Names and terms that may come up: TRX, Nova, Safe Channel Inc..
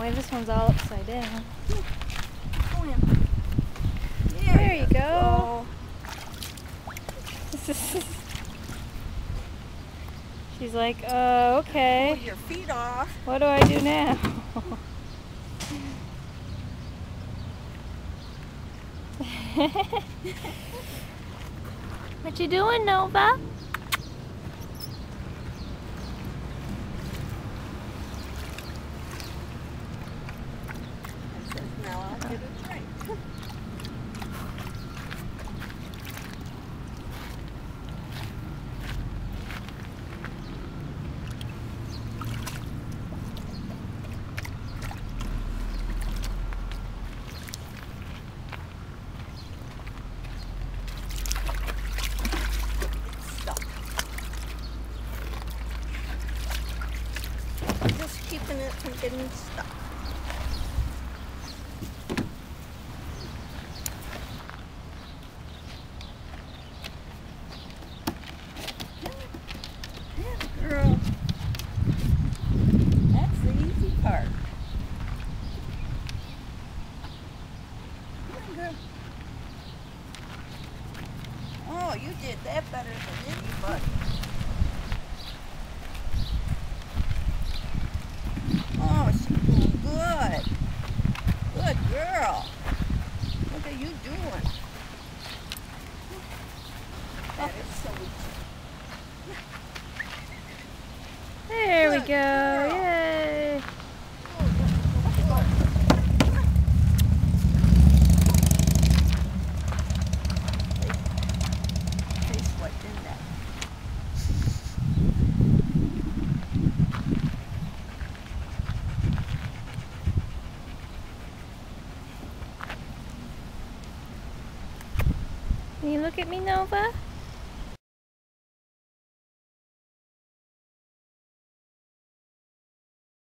way. This one's all upside down. There you go. She's like, okay. Pull your feet off. What do I do now? What you doing, Nova? Keeping it from getting stuck. Yeah, girl. That's the easy part. Come on, girl. Oh, you did that better than anybody. Girl, what are you doing? That is so easy. There we go. Yay. Taste what's in that. Can you look at me, Nova?